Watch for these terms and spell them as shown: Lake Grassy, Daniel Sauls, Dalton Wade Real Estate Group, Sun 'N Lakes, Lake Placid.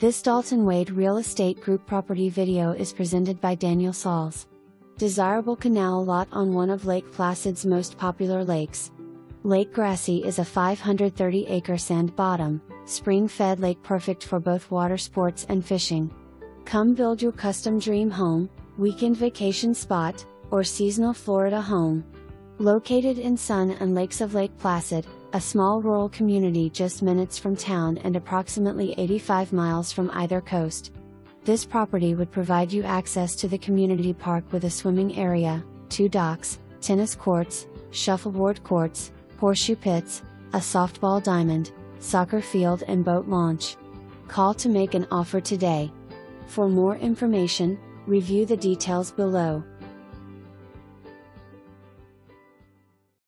This Dalton Wade Real Estate Group property video is presented by Daniel Sauls. Desirable canal lot on one of Lake Placid's most popular lakes. Lake Grassy is a 530-acre sand bottom, spring-fed lake perfect for both water sports and fishing. Come build your custom dream home, weekend vacation spot, or seasonal Florida home. Located in Sun 'N Lakes of Lake Placid, a small rural community just minutes from town and approximately 85 miles from either coast. This property would provide you access to the community park with a swimming area, two docks, tennis courts, shuffleboard courts, horseshoe pits, a softball diamond, soccer field and boat launch. Call to make an offer today. For more information, review the details below.